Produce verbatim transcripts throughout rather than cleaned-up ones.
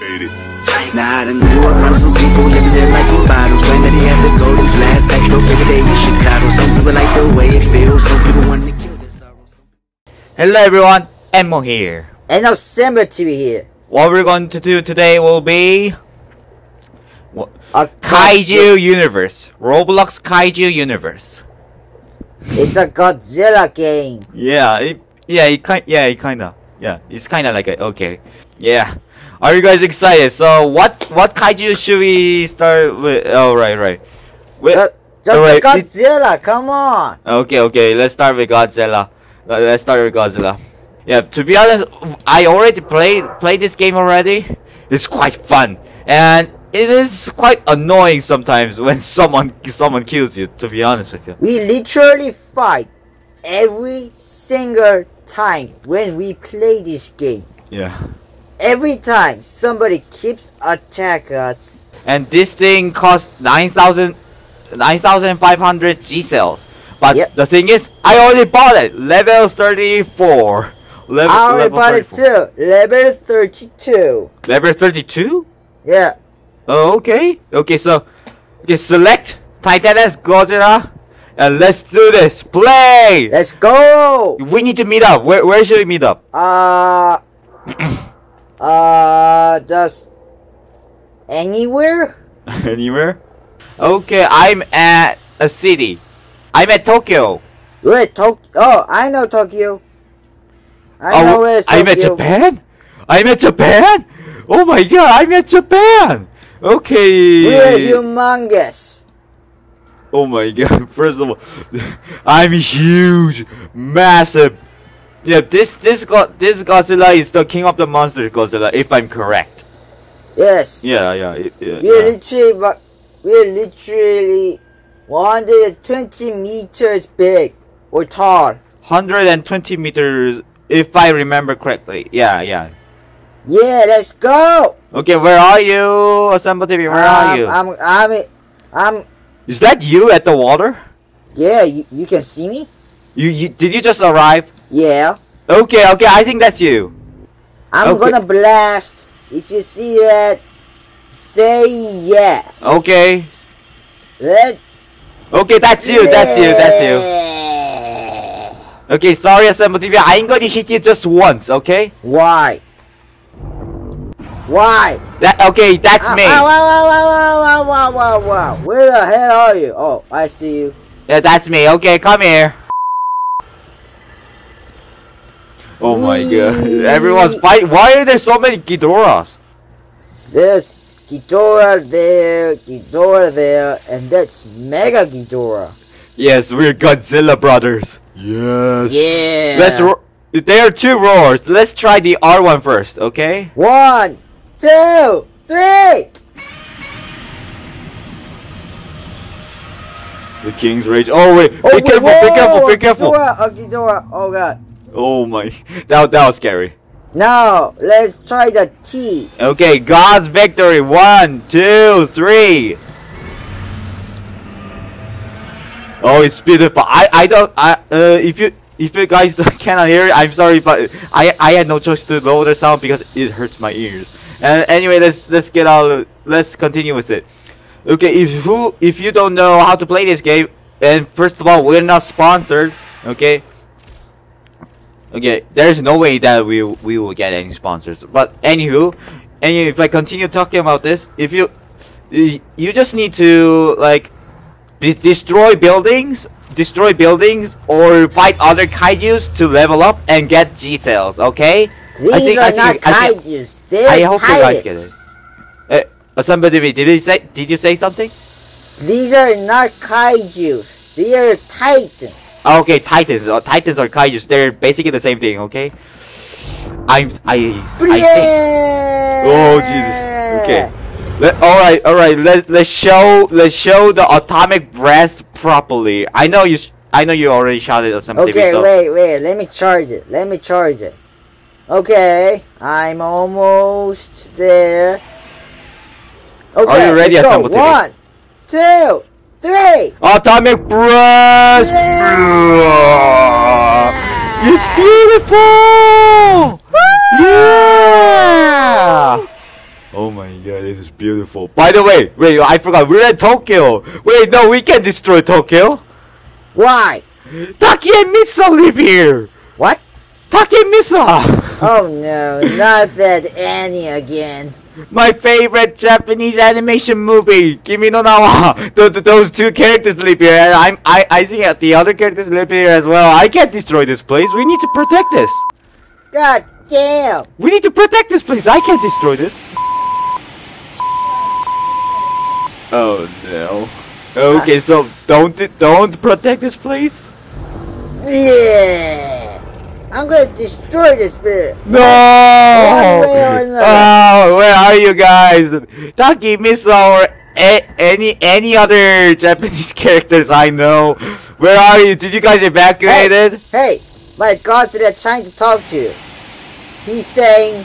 Nah, I done grew up around some people living their life in bottles. When did he have the golden flask? Back to every day in Chicago. Some people like the way it feels. Some people want to kill their sorrows. Hello everyone, Ed Mole here. And Assemble T V here. What we're going to do today will be what? A Kaiju Universe. Roblox Kaiju Universe. It's a Godzilla game. Yeah, it, yeah, it kind, yeah, it kinda, yeah, it's kinda like a okay, yeah. Are you guys excited? So what, what kaiju should we start with? Oh right, right. With, just just right. Godzilla, come on. Okay, okay, let's start with Godzilla. Let's start with Godzilla. Yeah, to be honest, I already played played this game already. It's quite fun, and it is quite annoying sometimes when someone someone kills you. To be honest with you, we literally fight every single time when we play this game. Yeah. Every time somebody keeps attacking us. And this thing costs nine thousand five hundred G cells. But yep. The thing is, I already bought it. Level thirty-four. Level, I already level bought thirty-four. It too. Level thirty-two. Level thirty-two? Yeah. Oh, okay. Okay, so okay, select Titanus Godzilla. And let's do this. Play. Let's go. We need to meet up. Where, where should we meet up? Uh... Uh, just anywhere? Anywhere? Okay, I'm at a city. I'm at Tokyo. You're at Tokyo? Oh, I know Tokyo. I oh, know where it's Tokyo. I'm at Japan? I'm at Japan? Oh my god, I'm at Japan! Okay. We're humongous. Oh my god, first of all, I'm huge, massive. Yeah, this this God this Godzilla is the king of the monsters Godzilla, if I'm correct. Yes. Yeah, yeah, it, yeah. We're yeah. literally, but we're literally one hundred twenty meters big or tall. one hundred twenty meters, if I remember correctly. Yeah, yeah. Yeah, let's go. Okay, where are you, Assemble T V? Where um, are you? I'm, I'm, I'm. Is that you at the water? Yeah, you, you can see me. You, you did you just arrive? Yeah. Okay, okay, I think that's you. I'm okay. Gonna blast. If you see that, say yes. Okay. Let okay, that's you, that's you, that's you. Okay, sorry, Assemble T V, I'm gonna hit you just once, okay? Why? Why? That okay, that's uh, me. Wow, wow, wow, wow, wow, wow, wow, wow. Where the hell are you? Oh, I see you. Yeah, that's me. Okay, come here. Oh my god, everyone's fighting. Why are there so many Ghidorahs? There's Ghidorah there, Ghidorah there, and that's Mega Ghidorah. Yes, we're Godzilla brothers. Yes. Yeah. Let's ro there are two roars. Let's try the R one first, okay? One, two, three! The king's rage. Oh wait, oh, be, wait careful, whoa, be careful, be careful, be careful! Oh Ghidorah, oh god. Oh my, that, that was scary. Now, let's try the T. Okay, God's victory. One, two, three. Oh, it's beautiful. I, I don't, I, uh, if you, if you guys cannot hear it, I'm sorry, but I, I had no choice to lower the sound because it hurts my ears. And anyway, let's, let's get out, let's continue with it. Okay, if who, if you don't know how to play this game, and first of all, we're not sponsored, okay? Okay, there's no way that we we will get any sponsors. But anywho, and if I continue talking about this, if you you just need to like de destroy buildings, destroy buildings, or fight other kaijus to level up and get G cells. Okay, these I think, are I think, not I think, kaijus. They're I hope titans. You guys get it. Uh, somebody, did you say? Did you say something? These are not kaijus. They are titans. Okay, Titans. Uh, Titans or Kaijus, they're basically the same thing, okay? I'm... I... I think... Oh, Jesus. Okay. Let, all right, all right. Let, let's show... Let's show the atomic breath properly. I know you... Sh I know you already shot it or something. Okay, so. wait, wait. Let me charge it. Let me charge it. Okay. I'm almost there. Okay, are you ready, Assemble T V? One, two... Three. Atomic breath. Yeah. It's beautiful. Yeah. Oh my god, it is beautiful. By the way, wait, I forgot, we're at Tokyo. Wait, no, we can't destroy Tokyo. Why? Taki and Mitsuo live here. What? Taki and Mitsuo. Oh no, not that Annie again. My favorite Japanese animation movie, Kimi no Nawa. Th th those two characters live here, and I'm, I, I think the other characters live here as well. I can't destroy this place. We need to protect this. God damn. We need to protect this place. I can't destroy this. Oh no. Okay, so don't don't protect this place. Yeah, I'm gonna destroy this spirit. No! Oh, where are you guys? Taki, Mitsuo, or any any other Japanese characters I know? Where are you? Did you guys evacuate it? Hey, hey, my Godzilla trying to talk to you. He's saying,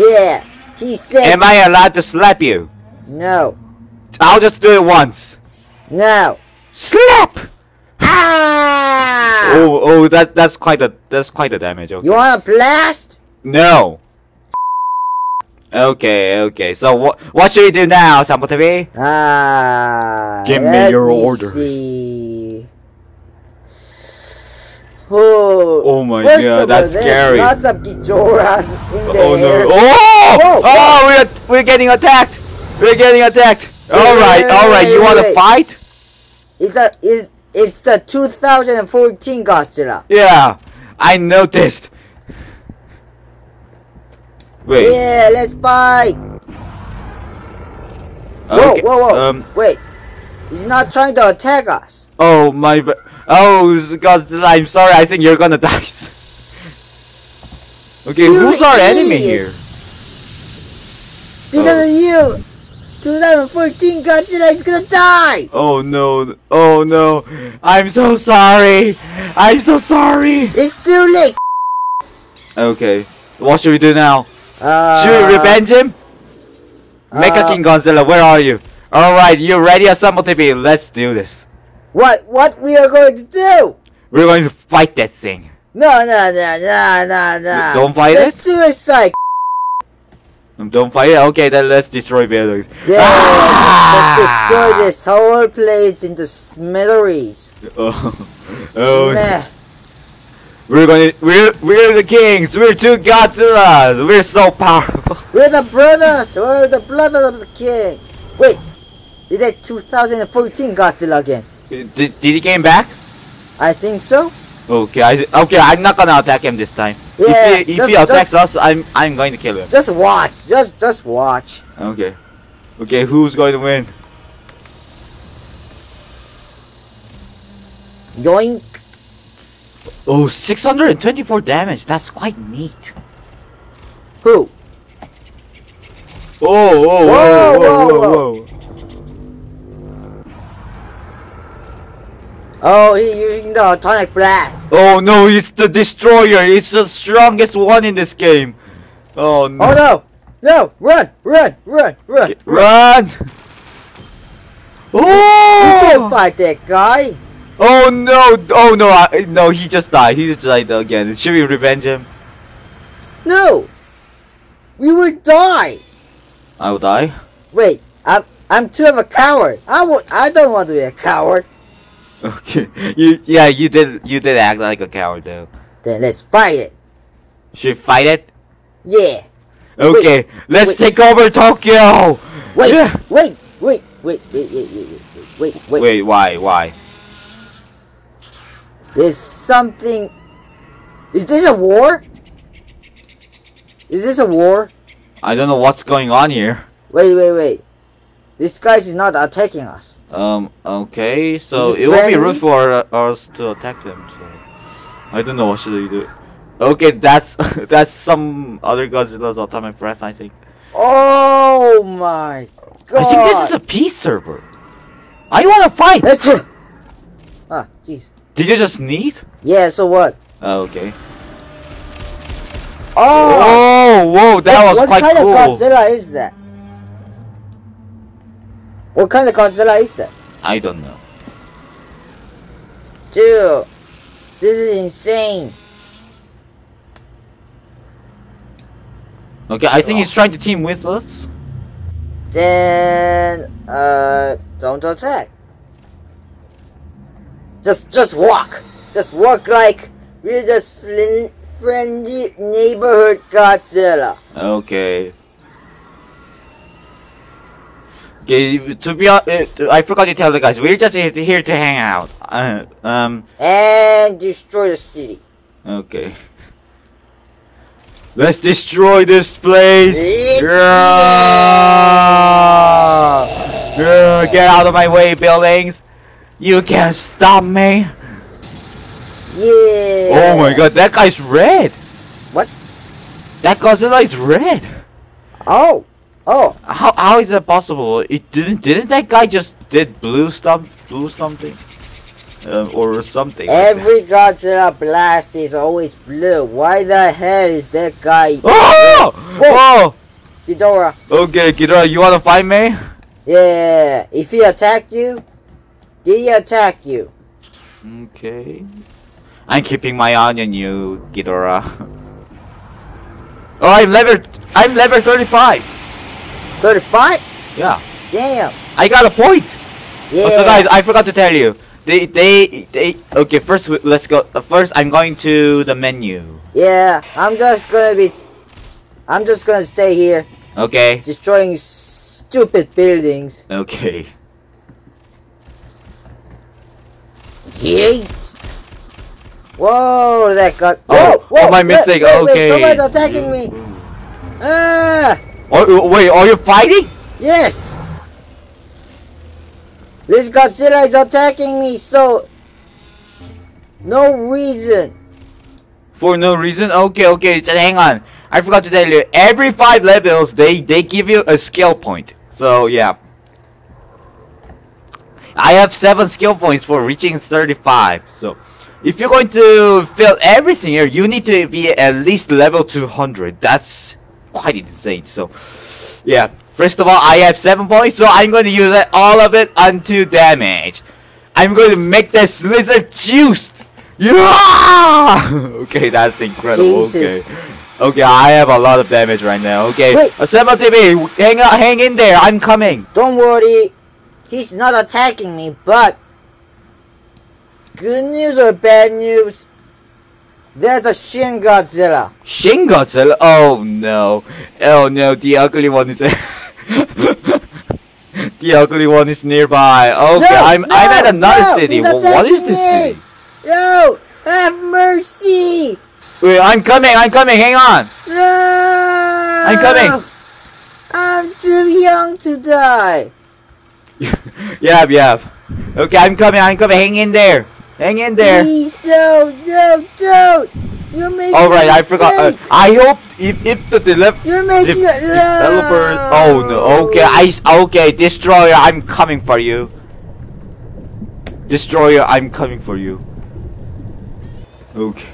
yeah. He said, am I allowed to slap you? No. I'll just do it once. No. Slap! Ah! Oh, oh, that that's quite a that's quite a damage. Okay. You want a blast? No. Okay, okay. So what what should we do now, Assemble T V? Ah. Give me your orders. See. Oh, oh my First god, of that's scary. Lots of Ghidorahs in the oh no. Air. Oh! Whoa, oh, whoa. we're we're getting attacked. We're getting attacked. Wait, all right, wait, all right. Wait, you want to fight? It's the it's, it's the two thousand fourteen Godzilla. Yeah. I noticed. Wait. Yeah, let's fight. Okay. Whoa, whoa, whoa. Um, Wait. He's not trying to attack us. Oh my Oh, Godzilla, I'm sorry, I think you're gonna die. Okay, you who's our idiot. enemy here? Because oh. of you, twenty fourteen Godzilla is gonna die! Oh no, oh no, I'm so sorry, I'm so sorry! It's too late! Okay, what should we do now? Uh, should we revenge him? Uh, Mecha King Godzilla, where are you? Alright, you ready, Assemble T V, let's do this. What what we are going to do? We're going to fight that thing. No no no no no no. Don't fight it. It's suicide. Don't fight it. Okay, then let's destroy buildings. Yeah, ah! Let's destroy this whole place into smithereens. Oh, oh. Nah. We're going to, we're we're the kings. We're two Godzillas. We're so powerful. We're the brothers. We're the brothers of the king. Wait, is that two thousand fourteen Godzilla again? Did, did he came back? I think so. Okay, I, okay, I'm not gonna attack him this time. Yeah, if he, if just, he attacks just, us, I'm I'm going to kill him. Just watch, just just watch. Okay, okay, who's going to win? Yoink! Oh, six hundred twenty-four damage. That's quite neat. Who? Oh! Oh! Whoa! Whoa! Whoa! whoa, whoa. whoa. Oh, he's using the Atomic Blast. Oh no, it's the Destroyah. It's the strongest one in this game. Oh no. Oh no. No, run, run, run, run. Get, run. Oh! You can't fight that guy. Oh no. Oh no. I, no, he just died. He just died again. Should we revenge him? No. We will die. I will die? Wait, I'm I'm too of a coward. I will, I don't want to be a coward. Okay, you, yeah, you did, you did act like a coward though. Then let's fight it. Should we fight it? Yeah. Okay, wait, let's wait. take over Tokyo! Wait, yeah. wait, wait, wait, wait, wait, wait, wait, wait, wait. Wait, why, why? There's something... Is this a war? Is this a war? I don't know what's going on here. Wait, wait, wait. This guy is not attacking us. Um, okay, so it would be rude for uh, us to attack them, so I don't know, what should we do? Okay, that's, that's some other Godzilla's Atomic Breath, I think. Oh my god! I think this is a peace server! I wanna fight! Achoo. Ah, jeez. Did you just sneeze? Yeah, so what? Oh, okay. Oh! Oh, whoa, that was quite cool! What kind of Godzilla is that? What kind of Godzilla is that? I don't know. Dude, this is insane. Okay, I think he's trying to team with us. Then, uh, don't attack. Just, just walk. Just walk like we're just friendly neighborhood Godzilla. Okay. Okay, to be honest, I forgot to tell the guys, we're just here to hang out. Uh, um. And destroy the city. Okay. Let's destroy this place! Yeah. Yeah, get out of my way, buildings! You can't stop me! Yeah! Oh my god, that guy's red! What? That Godzilla is red! Oh! Oh! How how is that possible? It didn't didn't that guy just did blue stuff, blue something? Um, or something. Every like Godzilla blast is always blue. Why the hell is that guy? Oh! Oh! Ghidorah. Okay, Ghidorah, you wanna fight me? Yeah. If he attacked you, did he attack you? Okay. I'm keeping my eye on you, Ghidorah. Oh, I'm level. I'm level thirty-five. thirty-five? Yeah. Damn. I got a point. Yeah. Oh, so guys, I forgot to tell you. They, they, they, okay, first, let's go, first, I'm going to the menu. Yeah, I'm just gonna be, I'm just gonna stay here. Okay. Destroying stupid buildings. Okay. Yeet. Whoa, that got, oh, whoa, oh, my mistake, wait, wait, okay. Wait, someone's attacking me. Ah. Oh, wait, are you fighting? Yes. This Godzilla is attacking me, so no reason. For no reason? Okay, okay, just hang on. I forgot to tell you, every five levels, they, they give you a skill point. So, yeah. I have seven skill points for reaching thirty-five. So, if you're going to fail everything here, you need to be at least level two hundred. That's quite insane. So, yeah. First of all, I have seven points, so I'm going to use it, all of it unto damage. I'm going to make this lizard juiced. Yeah! Okay, that's incredible. Jesus. Okay, okay, I have a lot of damage right now. Okay, wait. Assemble T V, hang out, hang in there. I'm coming. Don't worry, he's not attacking me. But good news or bad news? There's a Shin Godzilla. Shin Godzilla? Oh no! Oh no! The ugly one is. The ugly one is nearby. Okay, no, I'm no, I'm at another no, city. Well, what is this city? No! Have mercy! Wait, I'm coming! I'm coming! Hang on! No! I'm coming! I'm too young to die. Yeah, yeah. Okay, I'm coming! I'm coming! Hang in there! Hang in there! Please don't! Don't! Don't! You're making All right, I forgot. Uh, I hope if if the developer. No. Oh no! Okay, I okay. Destroyah, I'm coming for you. Destroyah, I'm coming for you. Okay,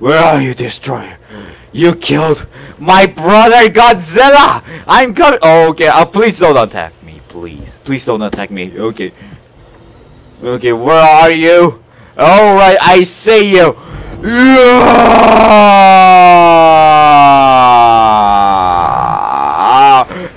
where are you, Destroyah? You killed my brother Godzilla. I'm coming. Oh, okay, uh, please don't attack me, please. Please don't attack me. Okay. Okay, where are you? All right, I see you. Ow, ow, ow,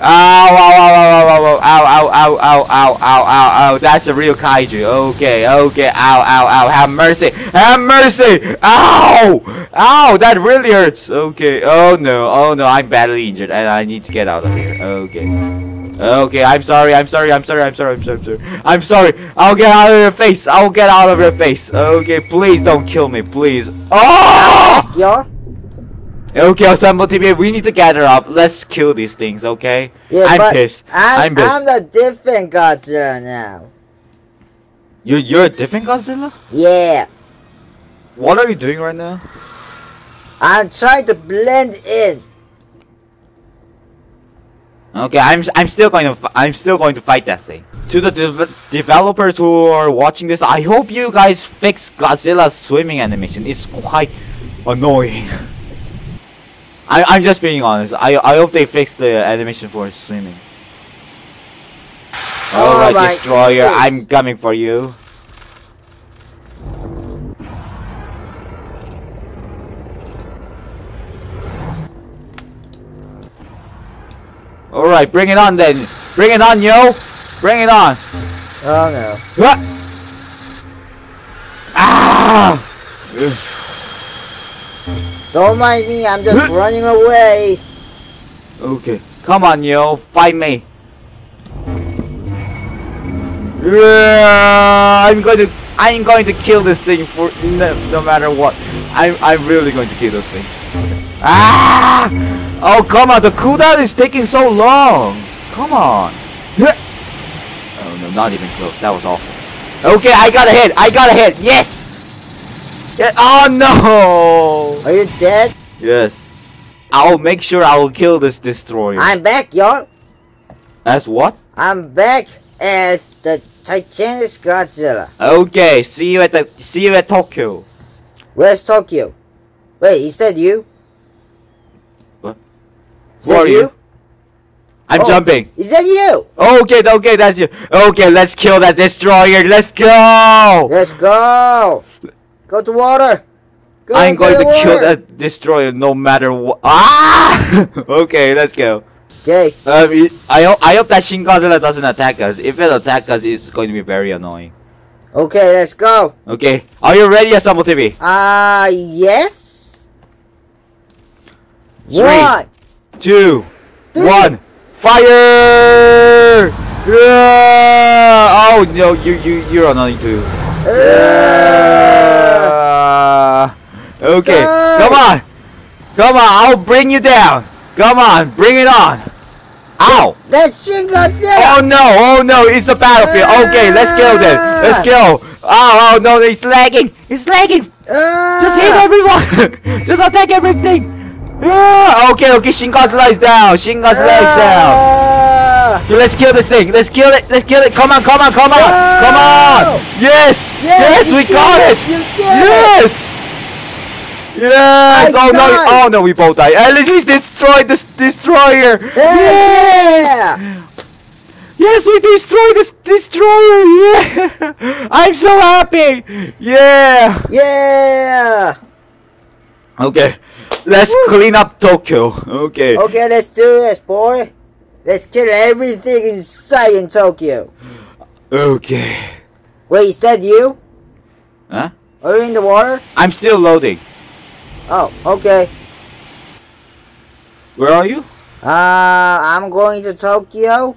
ow, ow, ow, ow, ow, ow, ow, ow, that's a real kaiju. Okay, okay, ow, ow, ow, have mercy, have mercy, ow, ow, that really hurts. Okay, oh no, oh no, I'm badly injured and I need to get out of here. Okay, okay, I'm sorry, I'm sorry, I'm sorry, I'm sorry, I'm sorry, I'm sorry, I'm sorry, I'll get out of your face, I'll get out of your face. Okay, please don't kill me, please. Oh! Yeah. Okay, Assemble T V, we need to gather up. Let's kill these things, okay? Yeah, I'm, pissed. I'm, I'm pissed. I'm the different Godzilla now. You're, you're a different Godzilla? Yeah. What are you doing right now? I'm trying to blend in. Okay, I'm, I'm still going to, I'm still going to fight that thing. To the de developers who are watching this, I hope you guys fix Godzilla's swimming animation. It's quite annoying. I, I'm just being honest. I I hope they fix the animation for swimming. Oh, alright, Destroyah, I'm coming for you. All right, bring it on then. Bring it on, yo. Bring it on. Oh no. What? Ah! Don't mind me. I'm just running away. Okay. Come on, yo. Fight me. I'm going to. I'm going to kill this thing for no, no matter what. I'm. I'm really going to kill this thing. Ah! Oh come on! The cooldown is taking so long. Come on. Oh no! Not even close. That was awful. Okay, I got a hit. I got a hit. Yes. Yeah. Oh no! Are you dead? Yes. I'll make sure I'll kill this destroyer. I'm back, y'all. As what? I'm back as the Titanus Godzilla. Okay, see you at the see you at Tokyo. Where's Tokyo? Wait, he said you? What? Is Who are you? you? I'm oh, jumping. Is that you? Okay, okay, that's you. Okay, let's kill that destroyer. Let's go. Let's go. Go to water. Go I'm going to water. kill that destroyer no matter what. Ah! Okay, let's go. Okay. Um, it, I hope I hope that Shin Godzilla doesn't attack us. If it attacks us, it's going to be very annoying. Okay, let's go. Okay, are you ready, Assemble T V? Ah, uh, yes. Three, what? two, Three. one, fire! Yeah! Oh no, you you you're annoying too. Yeah! Okay, go. Come on, come on, I'll bring you down. Come on, bring it on. Ow! That Shin Godzilla! Oh no, oh no, it's a battlefield. Uh, okay, let's go then. Let's go. Oh, oh no, it's lagging. It's lagging. Uh, Just hit everyone. Just attack everything. Uh, okay, okay, Shin Godzilla is down. Shin Godzilla is down. Okay, let's kill this thing. Let's kill it. Let's kill it. Come on, come on, come on. Uh, come on. Yes. Yes, yes we got it. it. You yes. It. Yes! I oh died. no! Oh no! We both died. At least we destroyed this destroyer. Yeah. Yes! Yes, we destroyed this destroyer. Yeah! I'm so happy. Yeah! Yeah! Okay, let's Woo. clean up Tokyo. Okay. Okay, let's do this, boy. Let's kill everything in sight in Tokyo. Okay. Wait, is that you? Huh? Are you in the water? I'm still loading. Oh, okay. Where are you? Uh, I'm going to Tokyo.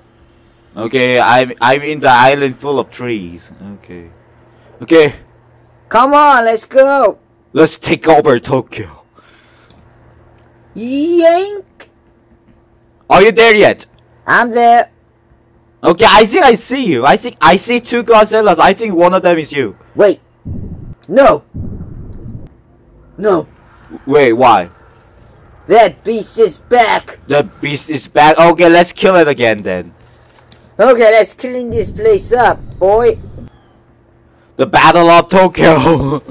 Okay, I'm I'm in the island full of trees. Okay. Okay. Come on, let's go. Let's take over Tokyo. Yank. Are you there yet? I'm there. Okay, I think I see you. I think I see two Godzillas. I think one of them is you. Wait. No. No. Wait, why? That beast is back! That beast is back? Okay, let's kill it again then. Okay, let's clean this place up, boy. The Battle of Tokyo!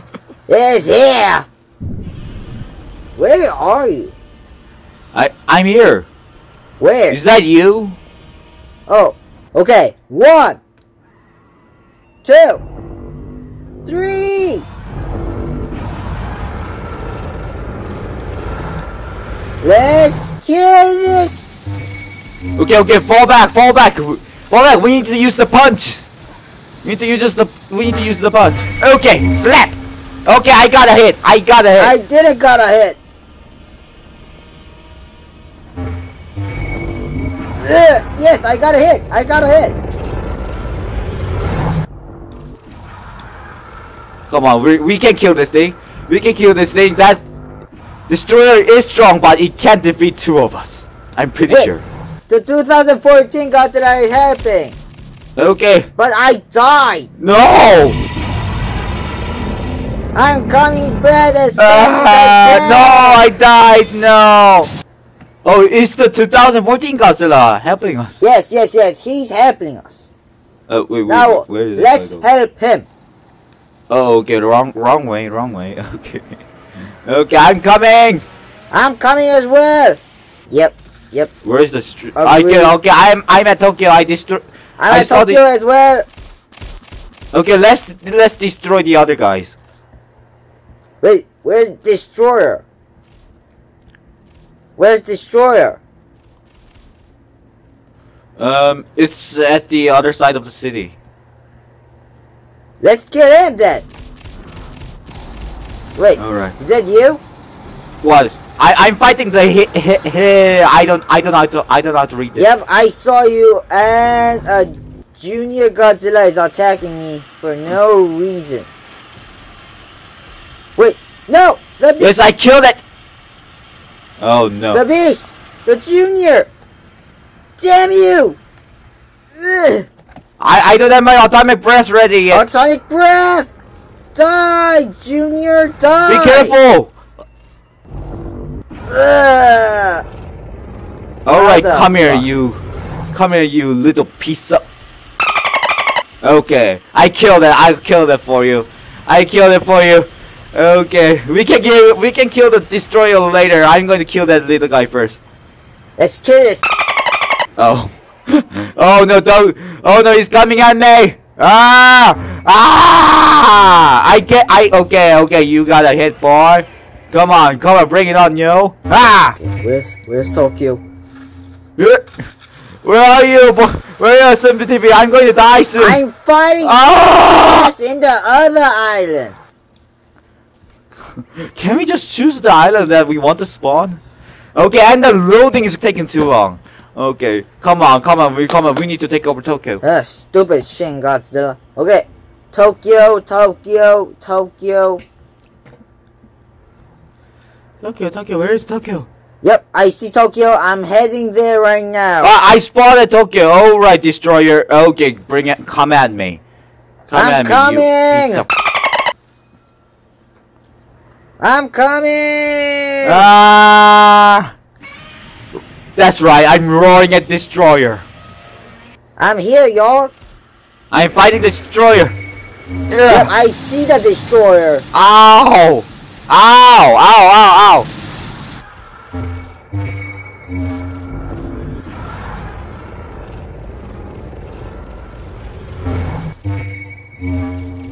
It's here! Where are you? I, I'm here. Where? Is that you? Oh, okay. One, two, three! Let's kill this! Okay, okay, fall back, fall back, fall back. We need to use the punches. We need to use just the. We need to use the punch. Okay, slap. Okay, I got a hit. I got a hit. I didn't got a hit. Ugh, yes, I got a hit. I got a hit. Come on, we we can kill this thing. We can kill this thing. That. Destroyer is strong, but it can't defeat two of us. I'm pretty Wait, sure. The two thousand fourteen Godzilla is helping. Okay. But I died. No. I'm coming back as uh, No, I died. No. Oh, it's the two thousand fourteen Godzilla helping us. Yes, yes, yes. He's helping us. Uh, wait, wait, now, wait, where did let's help him. Oh, okay. Wrong, wrong way. Wrong way. Okay. Okay, I'm coming! I'm coming as well! Yep, yep. Where is the street? Okay, okay, I'm I'm at Tokyo, I destroy I'm I at saw Tokyo the as well! Okay, let's let's destroy the other guys. Wait, where's Destroyer? Where's Destroyer? Um, it's at the other side of the city. Let's get in then! Wait, All right. Is that you? What? I, I'm fighting the he, he, he, I don't I don't know how to I don't know how to read this. Yep, I saw you and uh, Junior Godzilla is attacking me for no reason. Wait, no! The beast. Yes, I killed it! Oh no. The beast! The junior! Damn you! Ugh. I, I don't have my atomic breath ready yet. Atomic breath! Die, Junior! Die! Be careful! Ugh. All right, come fuck? here, you, come here, you little piece of. Okay, I killed it. I killed it for you. I killed it for you. Okay, we can get, we can kill the destroyer later. I'm going to kill that little guy first. Let's kill this. Oh. Oh no, don't. Oh no, he's coming at me. Ah! Ah! I get I okay, okay, you got a hit, boy. Come on, come on, bring it on, yo. Ah! Okay, where's where's Tokyo? Where are you, boy? Where are you, Assemble T V? I'm going to die soon. I'm fighting ah! in the other island. Can we just choose the island that we want to spawn? Okay, and the loading is taking too long. Okay, come on, come on, we come on. We need to take over Tokyo. Ah, stupid Shin Godzilla. Okay, Tokyo, Tokyo, Tokyo. Tokyo, Tokyo. Where is Tokyo? Yep, I see Tokyo. I'm heading there right now. Ah, I spotted Tokyo. All right, destroyer. Okay, bring it. Come at me. Come I'm at coming. me. You piece of I'm coming. Ah. Uh... That's right, I'm roaring at destroyer. I'm here, y'all. I'm fighting the destroyer. Yeah, I see the destroyer. Ow! Ow! Ow! Ow! Ow!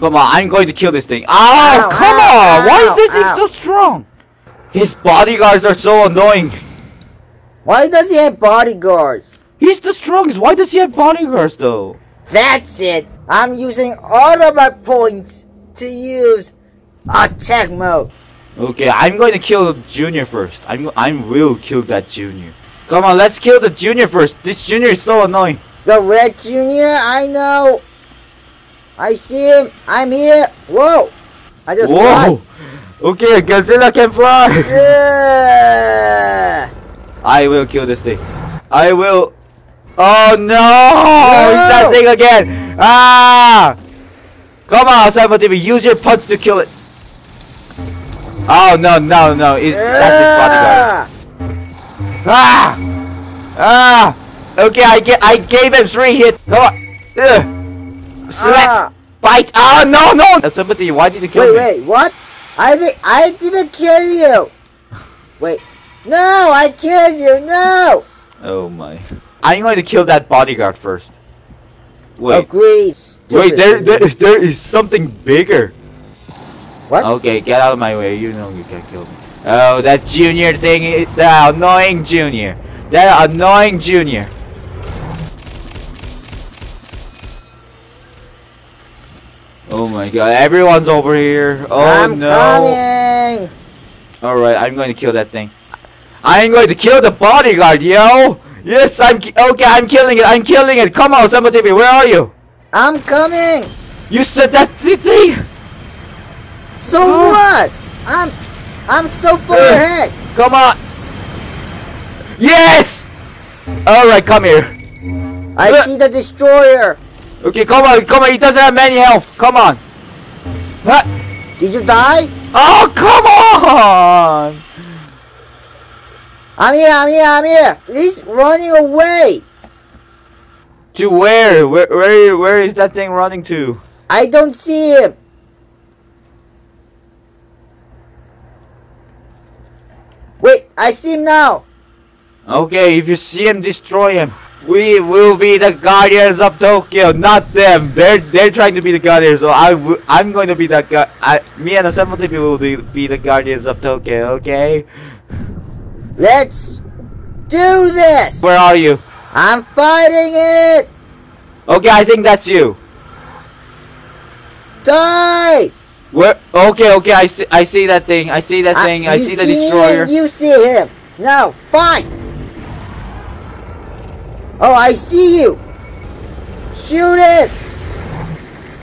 Come on, I'm going to kill this thing. Ow! ow come ow, on! Ow, Why is this ow. thing so strong? His bodyguards are so annoying. Why does he have bodyguards? He's the strongest. Why does he have bodyguards though? That's it. I'm using all of my points to use attack mode. Okay, I'm going to kill Junior first. I'm I will kill that Junior. Come on, let's kill the Junior first. This Junior is so annoying. The red Junior, I know. I see him. I'm here. Whoa! I just Whoa! Fly. Okay, Godzilla can fly. Yeah. I will kill this thing. I will. Oh no! no! It's that thing again! Ah! Come on, Assemble T V, use your punch to kill it. Oh no, no, no! It, yeah. That's his bodyguard. Ah! Ah! Okay, I get. I gave him three hits. Come on! Ugh. Slap! Ah. Bite! Ah! No, no! Assemble T V, why did you kill wait, me? Wait, wait, what? I did. I didn't kill you. Wait. No, I killed you. No. Oh my! I'm going to kill that bodyguard first. Wait. Agreed. Wait, there, there, there is something bigger. What? Okay, get out of my way. You know you can't kill me. Oh, that junior thing is that annoying junior. That annoying junior. Oh my God! Everyone's over here. Oh I'm no! Coming. All right, I'm going to kill that thing. I'm going to kill the bodyguard, yo! Yes, I'm ki okay, I'm killing it, I'm killing it! Come on, Assemble T V, where are you? I'm coming! You said that thing! So oh. what? I'm I'm so far uh, ahead! Come on! Yes! Alright, come here. I uh. see the destroyer! Okay, come on, come on, he doesn't have many health, come on! What? Did you die? Oh, come on! I'm here, I'm here, I'm here! He's running away! To where? Where where, where is that thing running to? I don't see him! Wait, I see him now! Okay, if you see him, destroy him. We will be the guardians of Tokyo, not them! They're, they're trying to be the guardians, so I w I'm going to be the gu- I, me and Assemble T V will be, be the guardians of Tokyo, okay? Let's do this! Where are you? I'm fighting it! Okay, I think that's you. Die! Where? Okay, okay, I see, I see that thing, I see that I, thing, I see, see the destroyer. Him, you see him! No, fight! Oh, I see you! Shoot it!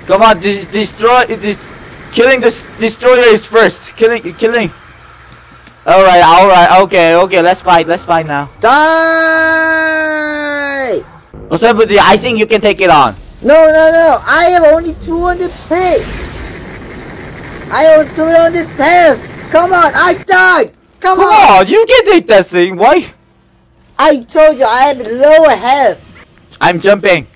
Come on, de destroy, de killing the destroyer is first. Killing, killing. Alright, alright, okay, okay, let's fight, let's fight now. Die! Assemble, I think you can take it on. No, no, no, I have only two hundred pay. I have two hundred pay. Come on, I died! Come, Come on. on! You can take that thing, why? I told you, I have lower health. I'm jumping.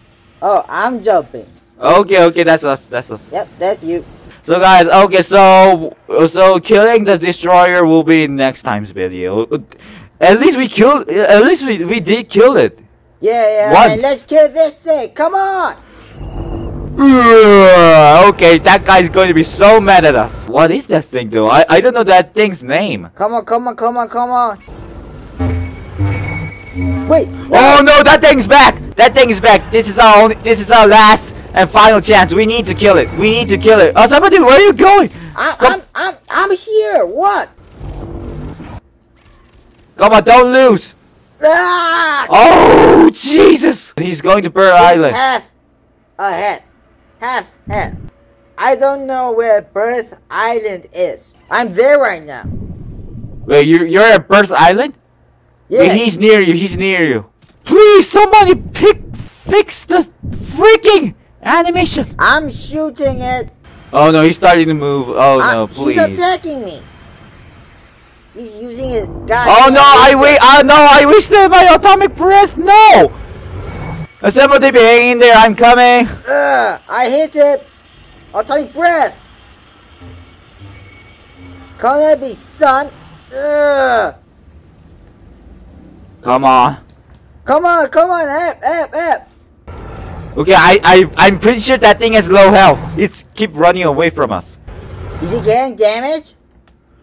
Oh, I'm jumping. Okay, okay, that's us, that's us. Yep, that's you. So guys, okay, so so killing the destroyer will be next time's video. At least we killed. At least we we did kill it. Yeah, yeah. Once. Let's kill this thing. Come on. Okay, that guy's going to be so mad at us. What is that thing, though? I I don't know that thing's name. Come on, come on, come on, come on. Wait. Oh no, that thing's back. That thing is back. This is our only, this is our last and final chance. We need to kill it. We need to kill it. Oh, somebody, where are you going? I, I'm, I'm, I'm here. What? Come on, don't lose. Ah! Oh, Jesus. He's going to Bird Island. Half a head. Half head. I don't know where Bird Island is. I'm there right now. Wait, you're, you're at Bird Island? Yeah. Wait, he's near you. He's near you. Please, somebody pick, fix the freaking animation! I'm shooting it! Oh no, he's starting to move. Oh uh, no, please. He's attacking me! He's using his guy. Oh no, I wait! Oh no, I wasted my atomic press! No! Assemble T V, hang in there, I'm coming! Uh, I hit it! Atomic breath! Come at me, son! Uh. Come on. Come on, come on, up, up, up! Okay, I, I, I'm pretty sure that thing has low health. It's keep running away from us. Is he getting damage?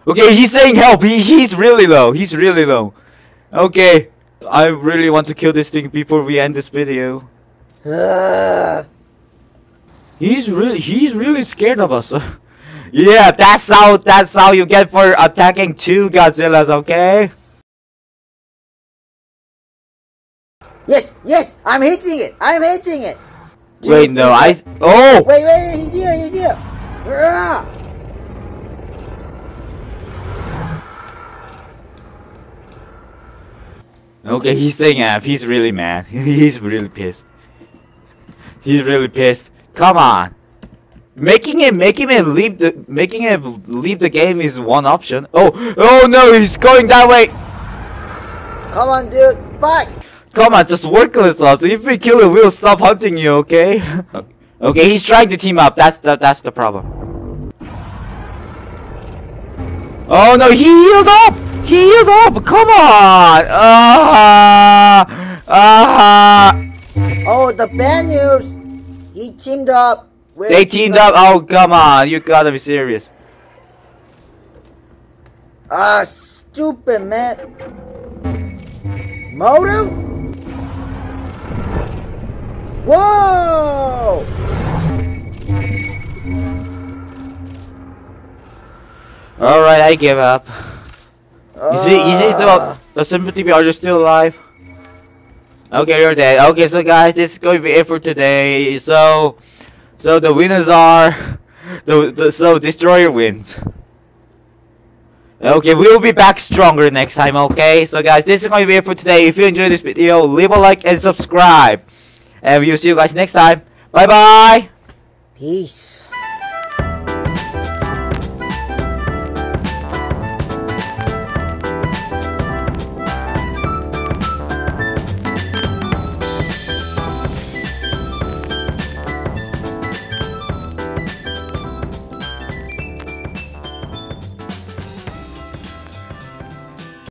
Okay, he's saying help. He, he's really low. He's really low. Okay, I really want to kill this thing before we end this video. Uh. He's really, he's really scared of us. Yeah, that's how, that's how you get for attacking two Godzillas. Okay. Yes, yes, I'm hitting it. I'm hitting it. Do wait, no, I. Oh! Wait, wait, wait, he's here, he's here. Rah! Okay, he's saying F. He's really mad. He's really pissed. He's really pissed. Come on, making him, making him leave the, making him leave the game is one option. Oh, oh no, he's going that way. Come on, dude, fight. Come on, just work with us. If we kill it, we'll stop hunting you, okay? Okay, he's trying to team up. That's the, that's the problem. Oh no, he healed up! He healed up! Come on! Uh, uh, oh, the bad news! He teamed up. Where they teamed up? Oh, come on. You gotta be serious. Ah, uh, stupid, man. Motive? Whoa! Alright, I give up. Uh, is it, is it the, the Assemble T V, are you still alive? Okay, you're dead. Okay, so guys, this is going to be it for today. So, so the winners are, the, the so Destroyer wins. Okay, we'll be back stronger next time, okay? So guys, this is going to be it for today. If you enjoyed this video, leave a like and subscribe. And we'll see you guys next time. Bye bye. Peace.